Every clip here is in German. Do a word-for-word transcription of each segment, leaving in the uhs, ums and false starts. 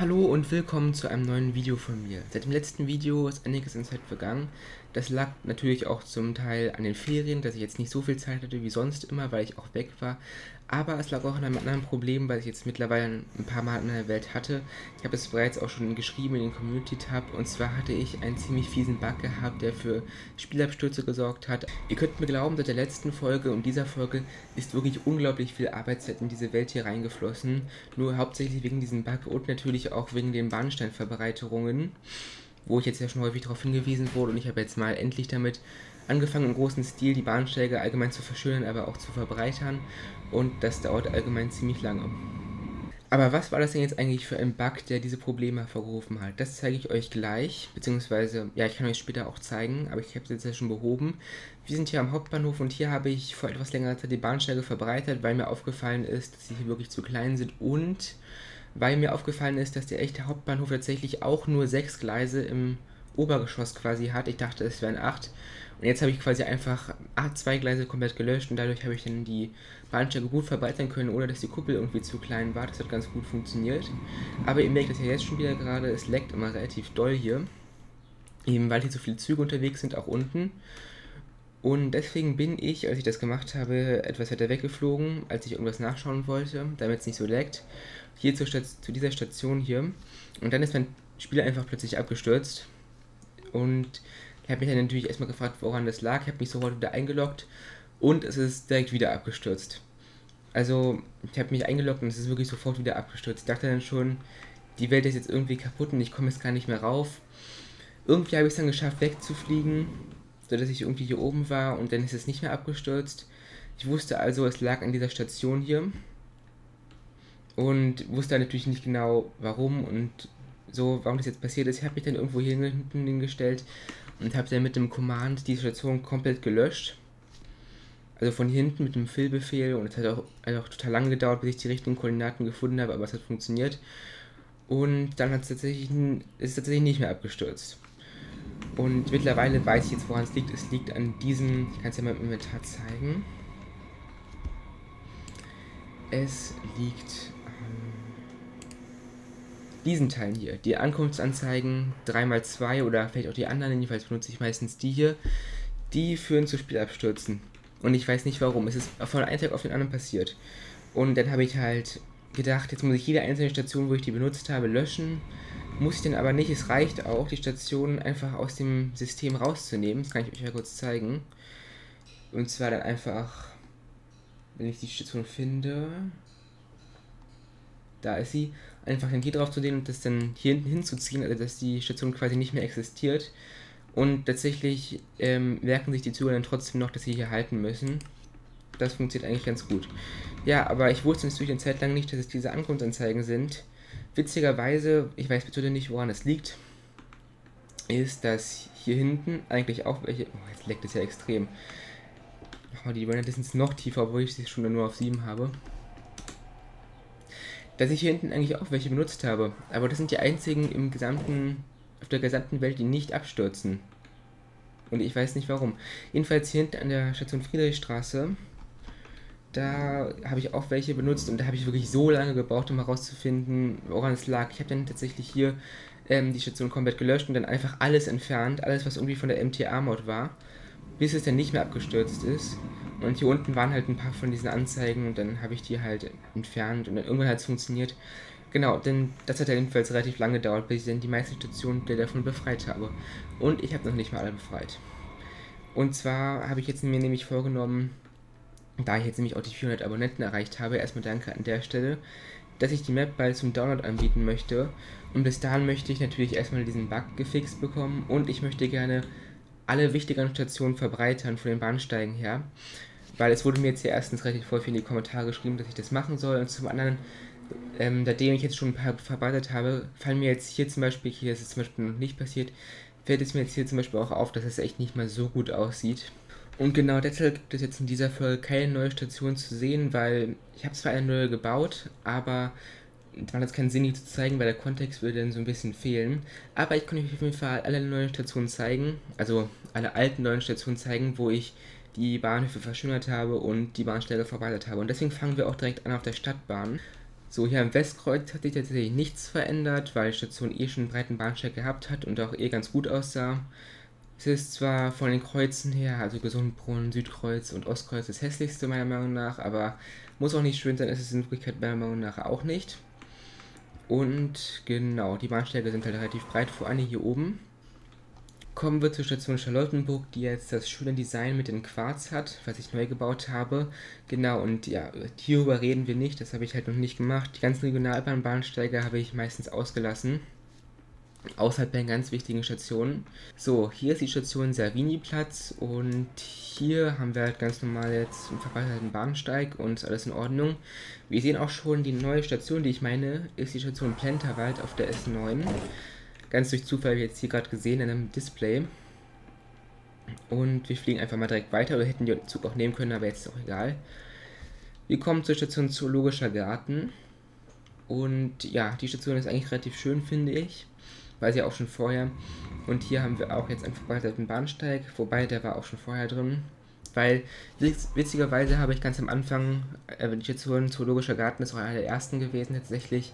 Hallo und willkommen zu einem neuen Video von mir. Seit dem letzten Video ist einiges an Zeit vergangen. Das lag natürlich auch zum Teil an den Ferien, dass ich jetzt nicht so viel Zeit hatte wie sonst immer, weil ich auch weg war. Aber es lag auch an einem anderen Problem, weil ich jetzt mittlerweile ein paar Mal in der Welt hatte. Ich habe es bereits auch schon geschrieben in den Community-Tab. Und zwar hatte ich einen ziemlich fiesen Bug gehabt, der für Spielabstürze gesorgt hat. Ihr könnt mir glauben, seit der letzten Folge und dieser Folge ist wirklich unglaublich viel Arbeitszeit in diese Welt hier reingeflossen. Nur hauptsächlich wegen diesem Bug und natürlich auch wegen den Bahnsteinverbreiterungen, wo ich jetzt ja schon häufig darauf hingewiesen wurde, und ich habe jetzt mal endlich damit angefangen, im großen Stil die Bahnsteige allgemein zu verschönern, aber auch zu verbreitern, und das dauert allgemein ziemlich lange. Aber was war das denn jetzt eigentlich für ein Bug, der diese Probleme hervorgerufen hat? Das zeige ich euch gleich, beziehungsweise, ja, ich kann euch später auch zeigen, aber ich habe es jetzt ja schon behoben. Wir sind hier am Hauptbahnhof und hier habe ich vor etwas längerer Zeit die Bahnsteige verbreitert, weil mir aufgefallen ist, dass sie hier wirklich zu klein sind und weil mir aufgefallen ist, dass der echte Hauptbahnhof tatsächlich auch nur sechs Gleise im Obergeschoss quasi hat. Ich dachte, es wären acht. Und jetzt habe ich quasi einfach zwei Gleise komplett gelöscht und dadurch habe ich dann die Bahnsteige gut verbreitern können, ohne dass die Kuppel irgendwie zu klein war. Das hat ganz gut funktioniert. Aber ihr merkt das ja jetzt schon wieder gerade, es leckt immer relativ doll hier. Eben weil hier so viele Züge unterwegs sind, auch unten. Und deswegen bin ich, als ich das gemacht habe, etwas weiter weggeflogen, als ich irgendwas nachschauen wollte, damit es nicht so leckt. Hier zu, zu dieser Station hier. Und dann ist mein Spieler einfach plötzlich abgestürzt. Und ich habe mich dann natürlich erstmal gefragt, woran das lag. Ich habe mich sofort wieder eingeloggt und es ist direkt wieder abgestürzt. Also ich habe mich eingeloggt und es ist wirklich sofort wieder abgestürzt. Ich dachte dann schon, die Welt ist jetzt irgendwie kaputt und ich komme jetzt gar nicht mehr rauf. Irgendwie habe ich es dann geschafft, wegzufliegen, sodass ich irgendwie hier oben war, und dann ist es nicht mehr abgestürzt. Ich wusste also, es lag an dieser Station hier und wusste natürlich nicht genau, warum und so, warum das jetzt passiert ist. Ich habe mich dann irgendwo hier hinten hingestellt und habe dann mit dem Command die Station komplett gelöscht. Also von hier hinten mit dem Fill-Befehl, und es hat auch, hat auch total lange gedauert, bis ich die richtigen Koordinaten gefunden habe, aber es hat funktioniert. Und dann hat's tatsächlich, ist es tatsächlich nicht mehr abgestürzt. Und mittlerweile weiß ich jetzt, woran es liegt. Es liegt an diesem, ich kann es ja mal im Inventar zeigen. Es liegt an diesen Teilen hier. Die Ankunftsanzeigen drei mal zwei oder vielleicht auch die anderen, jedenfalls benutze ich meistens die hier. Die führen zu Spielabstürzen. Und ich weiß nicht warum. Es ist von einem Tag auf den anderen passiert. Und dann habe ich halt gedacht, jetzt muss ich jede einzelne Station, wo ich die benutzt habe, löschen. Muss ich denn aber nicht, es reicht auch, die Stationen einfach aus dem System rauszunehmen. Das kann ich euch mal kurz zeigen. Und zwar dann einfach, wenn ich die Station finde, da ist sie, einfach dann hier drauf zu gehen und das dann hier hinten hinzuziehen, also dass die Station quasi nicht mehr existiert. Und tatsächlich ähm, merken sich die Züge dann trotzdem noch, dass sie hier halten müssen. Das funktioniert eigentlich ganz gut. Ja, aber ich wusste natürlich eine Zeit lang nicht, dass es diese Ankunftsanzeigen sind. Witzigerweise, ich weiß bitte nicht, woran das liegt, ist, dass hier hinten eigentlich auch welche... Oh, jetzt leckt es ja extrem. Oh, die Render Distance noch tiefer, obwohl ich sie schon nur auf sieben habe. Dass ich hier hinten eigentlich auch welche benutzt habe. Aber das sind die einzigen im gesamten, auf der gesamten Welt, die nicht abstürzen. Und ich weiß nicht warum. Jedenfalls hier hinten an der Station Friedrichstraße... Da habe ich auch welche benutzt und da habe ich wirklich so lange gebraucht, um herauszufinden, woran es lag. Ich habe dann tatsächlich hier ähm, die Station komplett gelöscht und dann einfach alles entfernt, alles was irgendwie von der M T R-Mod war, bis es dann nicht mehr abgestürzt ist. Und hier unten waren halt ein paar von diesen Anzeigen und dann habe ich die halt entfernt und dann irgendwann hat es funktioniert. Genau, denn das hat ja jedenfalls relativ lange gedauert, bis ich dann die meisten Stationen davon befreit habe. Und ich habe noch nicht mal alle befreit. Und zwar habe ich jetzt mir nämlich vorgenommen, da ich jetzt nämlich auch die vierhundert Abonnenten erreicht habe, erstmal danke an der Stelle, dass ich die Map bald zum Download anbieten möchte. Und bis dahin möchte ich natürlich erstmal diesen Bug gefixt bekommen und ich möchte gerne alle wichtigeren Stationen verbreitern von den Bahnsteigen her, weil es wurde mir jetzt ja erstens relativ voll viel in die Kommentare geschrieben, dass ich das machen soll, und zum anderen, ähm, seitdem ich jetzt schon ein paar verbreitert habe, fallen mir jetzt hier zum Beispiel, hier ist es zum Beispiel noch nicht passiert, fällt es mir jetzt hier zum Beispiel auch auf, dass es echt nicht mal so gut aussieht. Und genau deshalb gibt es jetzt in dieser Folge keine neue Station zu sehen, weil ich habe zwar eine neue gebaut, aber es macht jetzt keinen Sinn, die zu zeigen, weil der Kontext würde dann so ein bisschen fehlen. Aber ich kann euch auf jeden Fall alle neuen Stationen zeigen, also alle alten neuen Stationen zeigen, wo ich die Bahnhöfe verschönert habe und die Bahnsteige verbreitert habe. Und deswegen fangen wir auch direkt an auf der Stadtbahn. So, hier am Westkreuz hat sich tatsächlich nichts verändert, weil die Station eh schon einen breiten Bahnsteig gehabt hat und auch eh ganz gut aussah. Es ist zwar von den Kreuzen her, also Gesundbrunnen, Südkreuz und Ostkreuz, das hässlichste meiner Meinung nach, aber muss auch nicht schön sein, ist es in Wirklichkeit meiner Meinung nach auch nicht. Und genau, die Bahnsteige sind halt relativ breit, vor allem hier oben. Kommen wir zur Station Charlottenburg, die jetzt das schöne Design mit dem Quarz hat, was ich neu gebaut habe. Genau, und ja, hierüber reden wir nicht, das habe ich halt noch nicht gemacht. Die ganzen Regionalbahnbahnsteige habe ich meistens ausgelassen, außerhalb bei ganz wichtigen Stationen. So, hier ist die Station Servini Platz und hier haben wir halt ganz normal jetzt einen verbreiterten Bahnsteig und ist alles in Ordnung. Wir sehen auch schon, die neue Station, die ich meine, ist die Station Plänterwald auf der S neun. Ganz durch Zufall habe ich jetzt hier gerade gesehen in einem Display. Und wir fliegen einfach mal direkt weiter, oder hätten den Zug auch nehmen können, aber jetzt ist auch egal. Wir kommen zur Station Zoologischer Garten. Und ja, die Station ist eigentlich relativ schön, finde ich. War sie auch schon vorher. Und hier haben wir auch jetzt einen verbreiterten Bahnsteig, wobei der war auch schon vorher drin. Weil, witzigerweise habe ich ganz am Anfang, äh, die Station Zoologischer Garten ist auch einer der ersten gewesen tatsächlich.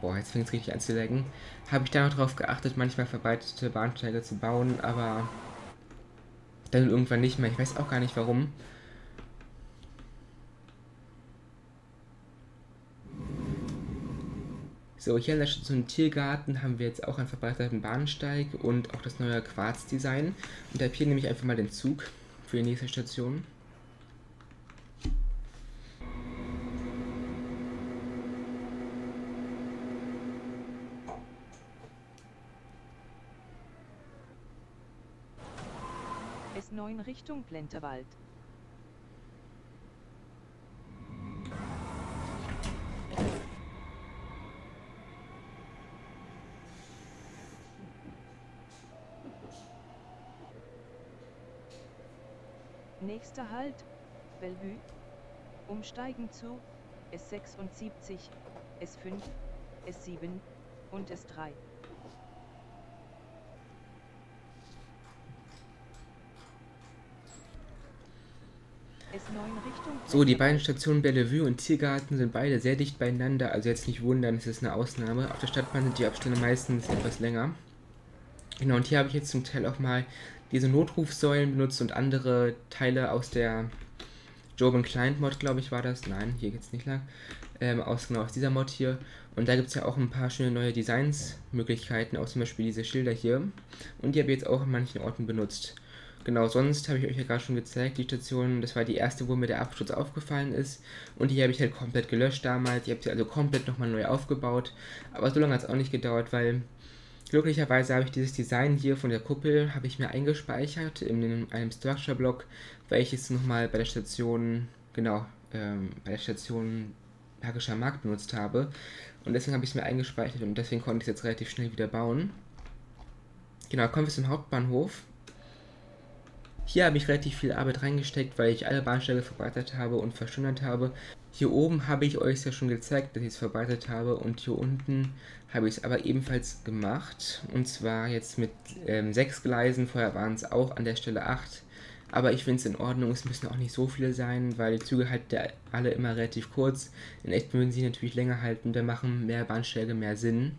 Boah, jetzt fängt es richtig an zu laggen. Habe ich da noch drauf geachtet, manchmal verbreitete Bahnsteige zu bauen, aber dann irgendwann nicht mehr. Ich weiß auch gar nicht warum. So, hier in der Station Tiergarten haben wir jetzt auch einen verbreiterten Bahnsteig und auch das neue Quarzdesign. Und ab hier nehme ich einfach mal den Zug für die nächste Station. S neun Richtung Plänterwald. Nächster Halt, Bellevue. Umsteigen zu S sechsundsiebzig, S fünf, S sieben und S drei. So, die beiden Stationen Bellevue und Tiergarten sind beide sehr dicht beieinander, also jetzt nicht wundern, es ist eine Ausnahme. Auf der Stadtbahn sind die Abstände meistens etwas länger. Genau, und hier habe ich jetzt zum Teil auch mal diese Notrufsäulen benutzt und andere Teile aus der Job and Client Mod, glaube ich, war das. Nein, hier geht es nicht lang. Ähm, aus, genau aus dieser Mod hier. Und da gibt es ja auch ein paar schöne neue Designsmöglichkeiten, auch zum Beispiel diese Schilder hier. Und die habe ich jetzt auch an manchen Orten benutzt. Genau, sonst habe ich euch ja gerade schon gezeigt, die Station, das war die erste, wo mir der Absturz aufgefallen ist. Und die habe ich halt komplett gelöscht damals, ich habe sie also komplett nochmal neu aufgebaut. Aber so lange hat es auch nicht gedauert, weil glücklicherweise habe ich dieses Design hier von der Kuppel, habe ich mir eingespeichert in einem Structure-Block, weil ich es nochmal bei der Station, genau, ähm, bei der Station Hackescher Markt benutzt habe. Und deswegen habe ich es mir eingespeichert und deswegen konnte ich es jetzt relativ schnell wieder bauen. Genau, kommen wir zum Hauptbahnhof. Hier habe ich relativ viel Arbeit reingesteckt, weil ich alle Bahnsteige verbreitert habe und verschönert habe. Hier oben habe ich euch ja schon gezeigt, dass ich es verbreitert habe, und hier unten habe ich es aber ebenfalls gemacht. Und zwar jetzt mit ähm, sechs Gleisen, vorher waren es auch an der Stelle acht. Aber ich finde es in Ordnung, es müssen auch nicht so viele sein, weil die Züge halt der, alle immer relativ kurz. In echt würden sie natürlich länger halten, wir machen mehr Bahnsteige, mehr Sinn.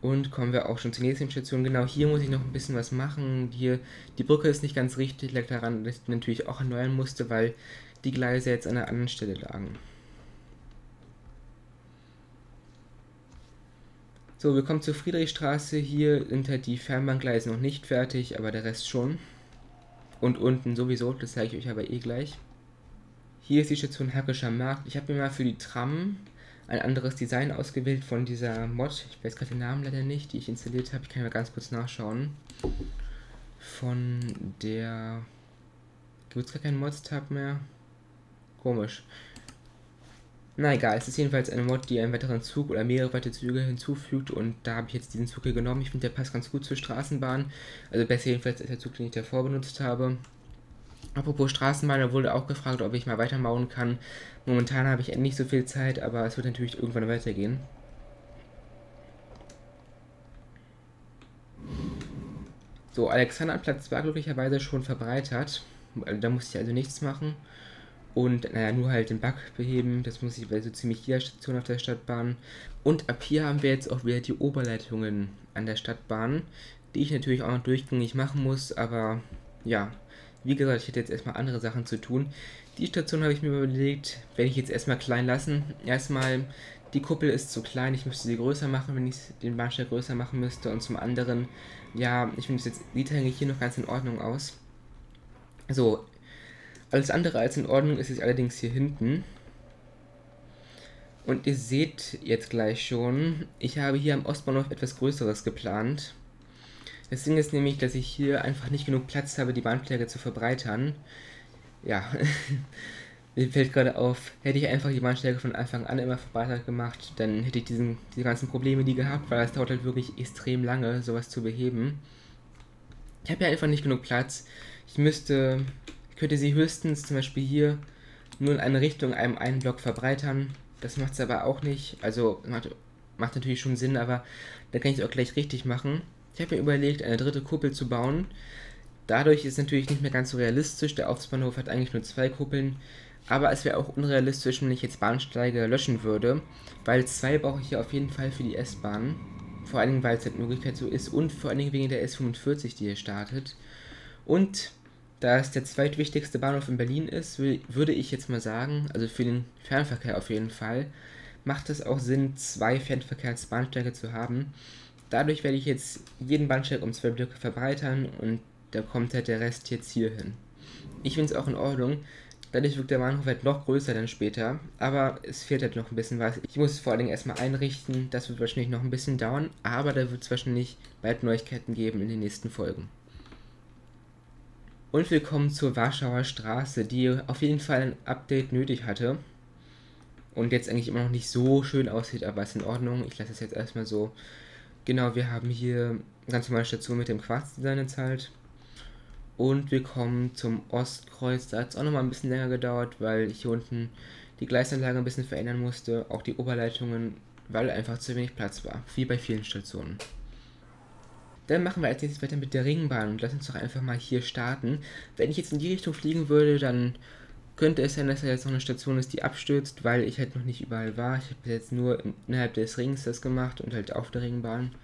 Und kommen wir auch schon zur nächsten Station. Genau, hier muss ich noch ein bisschen was machen. Hier, die Brücke ist nicht ganz richtig, lag daran, dass ich die natürlich auch erneuern musste, weil die Gleise jetzt an einer anderen Stelle lagen. So, wir kommen zur Friedrichstraße. Hier sind halt die Fernbahngleise noch nicht fertig, aber der Rest schon. Und unten sowieso, das zeige ich euch aber eh gleich. Hier ist die Station Hackescher Markt. Ich habe mir mal für die Tram ein anderes Design ausgewählt von dieser Mod, ich weiß gerade den Namen leider nicht, die ich installiert habe, ich kann mal ganz kurz nachschauen. Von der... gibt es gar keinen Mods-Tab mehr? Komisch. Na egal, es ist jedenfalls eine Mod, die einen weiteren Zug oder mehrere weitere Züge hinzufügt, und da habe ich jetzt diesen Zug hier genommen. Ich finde, der passt ganz gut zur Straßenbahn, also besser jedenfalls als der Zug, den ich davor benutzt habe. Apropos Straßenbahn, da wurde auch gefragt, ob ich mal weitermachen kann. Momentan habe ich nicht so viel Zeit, aber es wird natürlich irgendwann weitergehen. So, Alexanderplatz war glücklicherweise schon verbreitert. Da musste ich also nichts machen. und naja, nur halt den Bug beheben. Das muss ich bei so ziemlich jeder Station auf der Stadtbahn. Und ab hier haben wir jetzt auch wieder die Oberleitungen an der Stadtbahn, die ich natürlich auch noch durchgängig machen muss, aber ja, wie gesagt, ich hätte jetzt erstmal andere Sachen zu tun. Die Station habe ich mir überlegt, werde ich jetzt erstmal klein lassen. Erstmal, die Kuppel ist zu klein, ich müsste sie größer machen, wenn ich den Bahnsteig größer machen müsste. Und zum anderen, ja, ich finde es jetzt, sieht eigentlich hier noch ganz in Ordnung aus. So, alles andere als in Ordnung ist es allerdings hier hinten. Und ihr seht jetzt gleich schon, ich habe hier am Ostbahnhof etwas Größeres geplant. Das Ding ist nämlich, dass ich hier einfach nicht genug Platz habe, die Bahnsteige zu verbreitern. Ja, mir fällt gerade auf, hätte ich einfach die Bahnsteige von Anfang an immer verbreitert gemacht, dann hätte ich diesen, diese ganzen Probleme nie gehabt, weil es dauert halt wirklich extrem lange, sowas zu beheben. Ich habe ja einfach nicht genug Platz. Ich müsste, ich könnte sie höchstens zum Beispiel hier nur in eine Richtung, einem einen Block verbreitern. Das macht es aber auch nicht. Also macht, macht natürlich schon Sinn, aber dann kann ich es auch gleich richtig machen. Ich habe mir überlegt, eine dritte Kuppel zu bauen. Dadurch ist es natürlich nicht mehr ganz so realistisch. Der Ostbahnhof hat eigentlich nur zwei Kuppeln. Aber es wäre auch unrealistisch, wenn ich jetzt Bahnsteige löschen würde. Weil zwei brauche ich hier auf jeden Fall für die S-Bahn. Vor allen Dingen, weil es halt Möglichkeit so ist. Und vor allen Dingen wegen der S fünfundvierzig, die hier startet. Und da es der zweitwichtigste Bahnhof in Berlin ist, würde ich jetzt mal sagen, also für den Fernverkehr auf jeden Fall, macht es auch Sinn, zwei Fernverkehrsbahnsteige zu haben. Dadurch werde ich jetzt jeden Bahnsteig um zwei Blöcke verbreitern und da kommt halt der Rest jetzt hier hin. Ich finde es auch in Ordnung, dadurch wirkt der Bahnhof halt noch größer dann später, aber es fehlt halt noch ein bisschen was. Ich muss es vor allen Dingen erstmal einrichten, das wird wahrscheinlich noch ein bisschen dauern, aber da wird es wahrscheinlich bald Neuigkeiten geben in den nächsten Folgen. Und willkommen zur Warschauer Straße, die auf jeden Fall ein Update nötig hatte. Und jetzt eigentlich immer noch nicht so schön aussieht, aber ist in Ordnung, ich lasse es jetzt erstmal so. Genau, wir haben hier ganz normale Station mit dem Quarzdesign jetzt halt. Und wir kommen zum Ostkreuz. Da hat es auch nochmal ein bisschen länger gedauert, weil ich hier unten die Gleisanlage ein bisschen verändern musste. Auch die Oberleitungen, weil einfach zu wenig Platz war. Wie bei vielen Stationen. Dann machen wir als nächstes weiter mit der Ringbahn und lass uns doch einfach mal hier starten. Wenn ich jetzt in die Richtung fliegen würde, dann könnte es sein, dass da jetzt noch eine Station ist, die abstürzt, weil ich halt noch nicht überall war. Ich habe bis jetzt nur innerhalb des Rings das gemacht und halt auf der Ringbahn.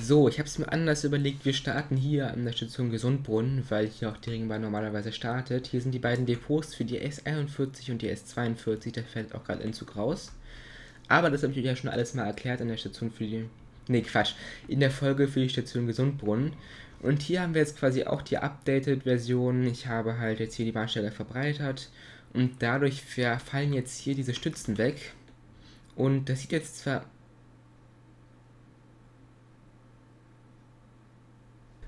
So, ich habe es mir anders überlegt. Wir starten hier an der Station Gesundbrunnen, weil hier auch die Ringbahn normalerweise startet. Hier sind die beiden Depots für die S einundvierzig und die S zweiundvierzig. Da fällt auch gerade ein Zug raus. Aber das habe ich euch ja schon alles mal erklärt in der Station für die... Ne, Quatsch. In der Folge für die Station Gesundbrunnen. Und hier haben wir jetzt quasi auch die updated Version. Ich habe halt jetzt hier die Bahnsteige verbreitert und dadurch fallen jetzt hier diese Stützen weg. Und das sieht jetzt zwar...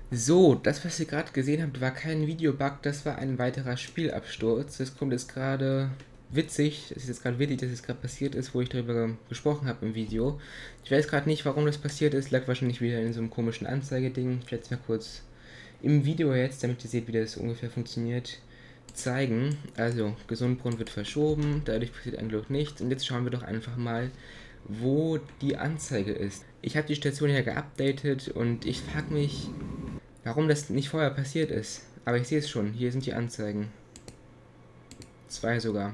So, das was ihr gerade gesehen habt, war kein Videobug, das war ein weiterer Spielabsturz. Das kommt jetzt gerade... Witzig, das ist jetzt gerade witzig, dass es gerade passiert ist, wo ich darüber gesprochen habe im Video. Ich weiß gerade nicht, warum das passiert ist, lag wahrscheinlich wieder in so einem komischen Anzeigeding. Ich werde es mal kurz im Video jetzt, damit ihr seht, wie das ungefähr funktioniert, zeigen. Also, Gesundbrunnen wird verschoben, dadurch passiert ein Glück nichts. Und jetzt schauen wir doch einfach mal, wo die Anzeige ist. Ich habe die Station ja geupdatet und ich frage mich, warum das nicht vorher passiert ist. Aber ich sehe es schon, hier sind die Anzeigen. Zwei sogar.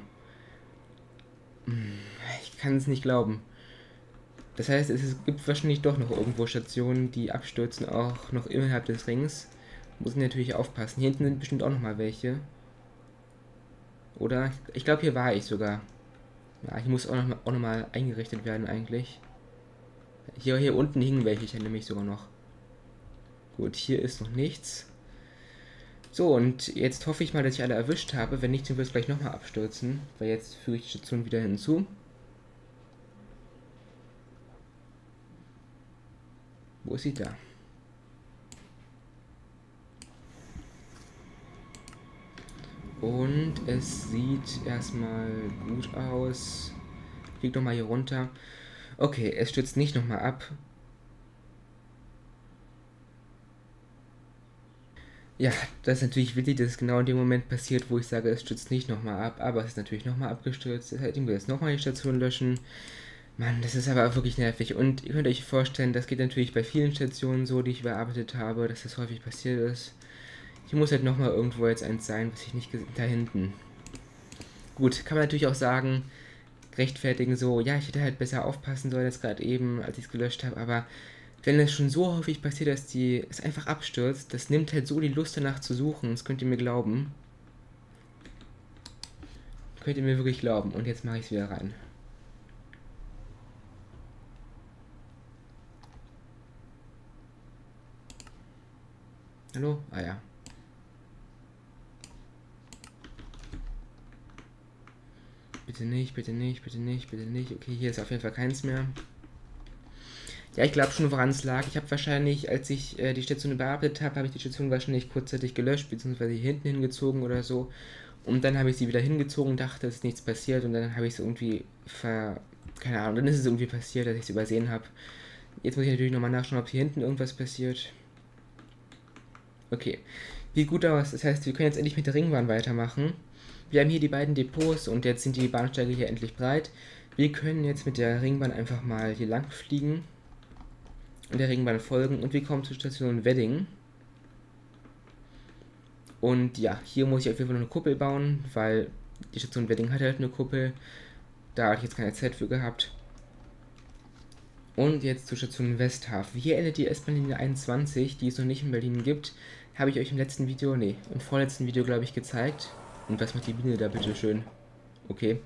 Ich kann es nicht glauben. Das heißt, es gibt wahrscheinlich doch noch irgendwo Stationen, die abstürzen, auch noch innerhalb des Rings. Muss ich natürlich aufpassen. Hier hinten sind bestimmt auch nochmal welche. Oder? Ich glaube, hier war ich sogar. Ja, hier muss auch nochmal auch noch mal eingerichtet werden eigentlich. Hier, hier unten hingen welche, ich erinnere mich sogar noch. Gut, hier ist noch nichts. So, und jetzt hoffe ich mal, dass ich alle erwischt habe. Wenn nicht, dann wird es gleich nochmal abstürzen, weil jetzt füge ich die Station wieder hinzu. Wo ist sie da? Und es sieht erstmal gut aus. Fliegt nochmal hier runter. Okay, es stürzt nicht nochmal ab. Ja, das ist natürlich witzig, dass es genau in dem Moment passiert, wo ich sage, es stürzt nicht nochmal ab, aber es ist natürlich nochmal abgestürzt. Deshalb muss ich jetzt nochmal die Station löschen. Mann, das ist aber wirklich nervig. Und ihr könnt euch vorstellen, das geht natürlich bei vielen Stationen so, die ich überarbeitet habe, dass das häufig passiert ist. Hier muss halt nochmal irgendwo jetzt eins sein, was ich nicht gesehen habe. Da hinten. Gut, kann man natürlich auch sagen, rechtfertigen so, ja, ich hätte halt besser aufpassen sollen als gerade eben, als ich es gelöscht habe, aber wenn es schon so häufig passiert, dass die es einfach abstürzt, das nimmt halt so die Lust danach zu suchen, das könnt ihr mir glauben. Könnt ihr mir wirklich glauben. Und jetzt mache ich es wieder rein. Hallo? Ah ja. Bitte nicht, bitte nicht, bitte nicht, bitte nicht. Okay, hier ist auf jeden Fall keins mehr. Ja, ich glaube schon, woran es lag. Ich habe wahrscheinlich, als ich äh, die Station überarbeitet habe, habe ich die Station wahrscheinlich kurzzeitig gelöscht, beziehungsweise hier hinten hingezogen oder so. Und dann habe ich sie wieder hingezogen, dachte, es ist nichts passiert. Und dann habe ich es irgendwie ver... keine Ahnung, dann ist es irgendwie passiert, dass ich es übersehen habe. Jetzt muss ich natürlich nochmal nachschauen, ob hier hinten irgendwas passiert. Okay, sieht gut aus. Das heißt, wir können jetzt endlich mit der Ringbahn weitermachen. Wir haben hier die beiden Depots und jetzt sind die Bahnsteige hier endlich breit. Wir können jetzt mit der Ringbahn einfach mal hier lang fliegen und der Ringbahn folgen und wir kommen zur Station Wedding. Und ja, hier muss ich auf jeden Fall noch eine Kuppel bauen, weil die Station Wedding hat halt eine Kuppel. Da habe ich jetzt keine Zeit für gehabt. Und jetzt zur Station Westhafen. Hier endet die S-Bahn-Linie einundzwanzig, die es noch nicht in Berlin gibt. Habe ich euch im letzten Video, nee, im vorletzten Video, glaube ich, gezeigt. Und was macht die Biene da bitte schön? Okay.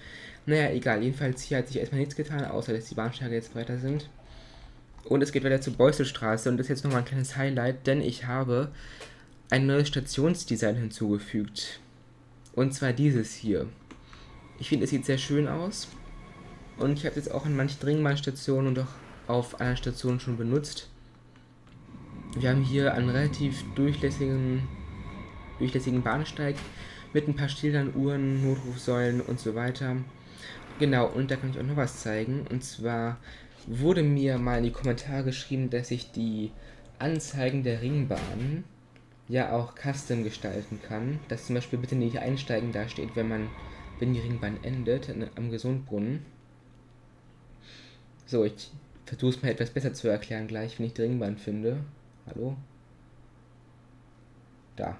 Naja, egal. Jedenfalls hier hat sich erstmal nichts getan, außer dass die Bahnsteige jetzt breiter sind. Und es geht weiter zur Beusselstraße. Und das ist jetzt nochmal ein kleines Highlight, denn ich habe ein neues Stationsdesign hinzugefügt. Und zwar dieses hier. Ich finde, es sieht sehr schön aus. Und ich habe es jetzt auch an manchen Ringbahnstationen und auch auf anderen Stationen schon benutzt. Wir haben hier einen relativ durchlässigen, durchlässigen Bahnsteig. Mit ein paar Schildern, Uhren, Notrufsäulen und so weiter. Genau, und da kann ich auch noch was zeigen. Und zwar wurde mir mal in die Kommentare geschrieben, dass ich die Anzeigen der Ringbahn ja auch custom gestalten kann. Dass zum Beispiel bitte nicht einsteigen da steht, wenn man, wenn die Ringbahn endet, in, am Gesundbrunnen. So, ich versuche es mal etwas besser zu erklären gleich, wenn ich die Ringbahn finde. Hallo? Da.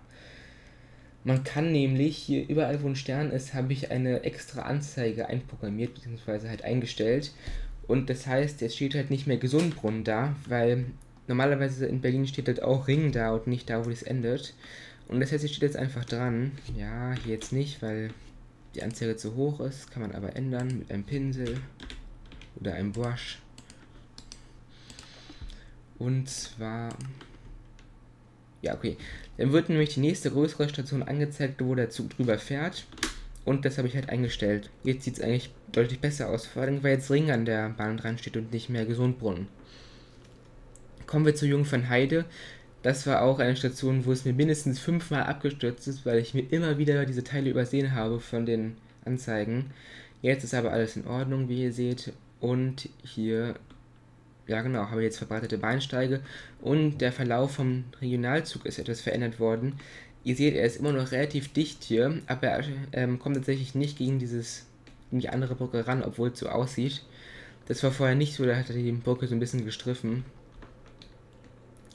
Man kann nämlich, hier überall wo ein Stern ist, habe ich eine extra Anzeige einprogrammiert, beziehungsweise halt eingestellt. Und das heißt, jetzt steht halt nicht mehr Gesundbrunnen da, weil normalerweise in Berlin steht halt auch Ring da und nicht da, wo das endet. Und das heißt, es steht jetzt einfach dran. Ja, hier jetzt nicht, weil die Anzeige zu hoch ist, kann man aber ändern mit einem Pinsel oder einem Brush. Und zwar... ja, okay. Dann wird nämlich die nächste größere Station angezeigt, wo der Zug drüber fährt. Und das habe ich halt eingestellt. Jetzt sieht es eigentlich deutlich besser aus. Vor allem, weil jetzt Ring an der Bahn dran steht und nicht mehr Gesundbrunnen. Kommen wir zur Jungfernheide. Das war auch eine Station, wo es mir mindestens fünfmal abgestürzt ist, weil ich mir immer wieder diese Teile übersehen habe von den Anzeigen. Jetzt ist aber alles in Ordnung, wie ihr seht. Und hier... ja genau, habe ich jetzt verbreitete Bahnsteige und der Verlauf vom Regionalzug ist etwas verändert worden. Ihr seht, er ist immer noch relativ dicht hier, aber er ähm, kommt tatsächlich nicht gegen dieses, gegen die andere Brücke ran, obwohl es so aussieht. Das war vorher nicht so, da hat er die Brücke so ein bisschen gestriffen.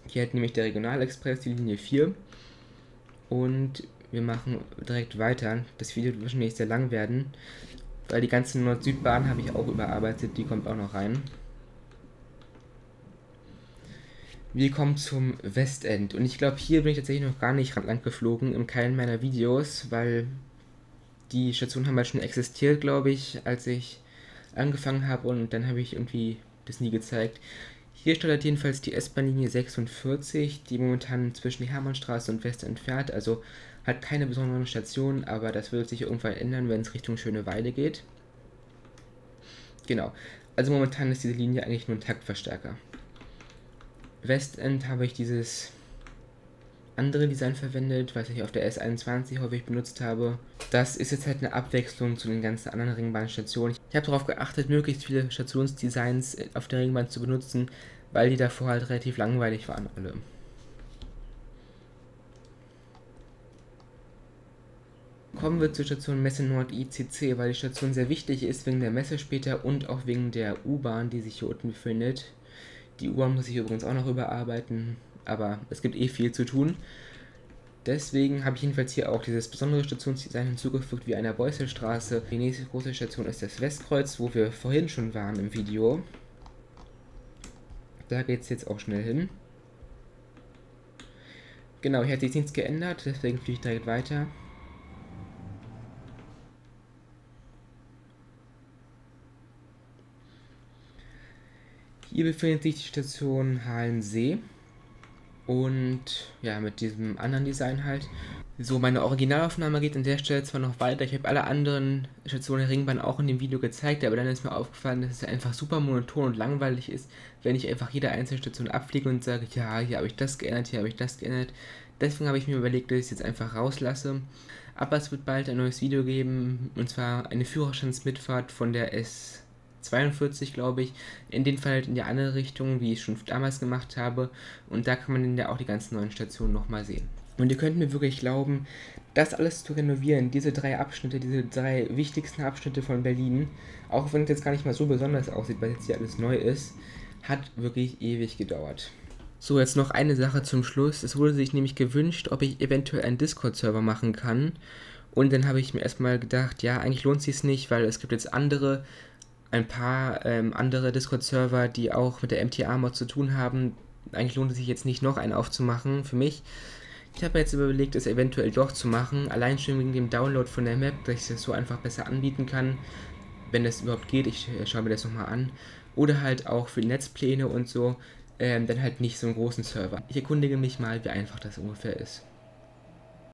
Hier hat nämlich der Regionalexpress die Linie vier und wir machen direkt weiter. Das Video wird wahrscheinlich sehr lang werden, weil die ganzen Nord-Süd-Bahn habe ich auch überarbeitet, die kommt auch noch rein. Wir kommen zum Westend und ich glaube, hier bin ich tatsächlich noch gar nicht lang geflogen in keinem meiner Videos, weil die Stationen haben halt schon existiert, glaube ich, als ich angefangen habe und dann habe ich irgendwie das nie gezeigt. Hier startet jedenfalls die S-Bahn-Linie sechsundvierzig, die momentan zwischen die Hermannstraße und Westend fährt, also hat keine besonderen Stationen, aber das wird sich irgendwann ändern, wenn es Richtung Schöneweide geht. Genau, also momentan ist diese Linie eigentlich nur ein Taktverstärker. Westend habe ich dieses andere Design verwendet, was ich auf der S einundzwanzig häufig benutzt habe. Das ist jetzt halt eine Abwechslung zu den ganzen anderen Ringbahnstationen. Ich habe darauf geachtet, möglichst viele Stationsdesigns auf der Ringbahn zu benutzen, weil die davor halt relativ langweilig waren alle. Kommen wir zur Station Messe Nord I C C, weil die Station sehr wichtig ist wegen der Messe später und auch wegen der U-Bahn, die sich hier unten befindet. Die U-Bahn muss ich übrigens auch noch überarbeiten, aber es gibt eh viel zu tun. Deswegen habe ich jedenfalls hier auch dieses besondere Stationsdesign hinzugefügt wie einer Beusselstraße. Die nächste große Station ist das Westkreuz, wo wir vorhin schon waren im Video. Da geht es jetzt auch schnell hin. Genau, hier hat sich nichts geändert, deswegen fliege ich direkt weiter. Hier befindet sich die Station Halensee. Und ja, mit diesem anderen Design halt. So, meine Originalaufnahme geht an der Stelle zwar noch weiter. Ich habe alle anderen Stationen der Ringbahn auch in dem Video gezeigt, aber dann ist mir aufgefallen, dass es einfach super monoton und langweilig ist, wenn ich einfach jede einzelne Station abfliege und sage, ja, hier habe ich das geändert, hier habe ich das geändert. Deswegen habe ich mir überlegt, dass ich es jetzt einfach rauslasse. Aber es wird bald ein neues Video geben, und zwar eine Führerstandsmitfahrt von der S zweiundvierzig, glaube ich, in dem Fall halt in die andere Richtung, wie ich schon damals gemacht habe, und da kann man dann ja auch die ganzen neuen Stationen nochmal sehen. Und ihr könnt mir wirklich glauben, das alles zu renovieren, diese drei Abschnitte, diese drei wichtigsten Abschnitte von Berlin, auch wenn es jetzt gar nicht mal so besonders aussieht, weil jetzt hier alles neu ist, hat wirklich ewig gedauert. So, jetzt noch eine Sache zum Schluss. Es wurde sich nämlich gewünscht, ob ich eventuell einen Discord-Server machen kann, und dann habe ich mir erstmal gedacht, ja, eigentlich lohnt es sich nicht, weil es gibt jetzt andere ein paar ähm, andere Discord-Server, die auch mit der M T R-Mod zu tun haben. Eigentlich lohnt es sich jetzt nicht, noch einen aufzumachen für mich. Ich habe jetzt überlegt, es eventuell doch zu machen, allein schon wegen dem Download von der Map, dass ich das so einfach besser anbieten kann, wenn das überhaupt geht. Ich äh, schaue mir das nochmal an. Oder halt auch für Netzpläne und so, ähm, dann halt nicht so einen großen Server. Ich erkundige mich mal, wie einfach das ungefähr ist.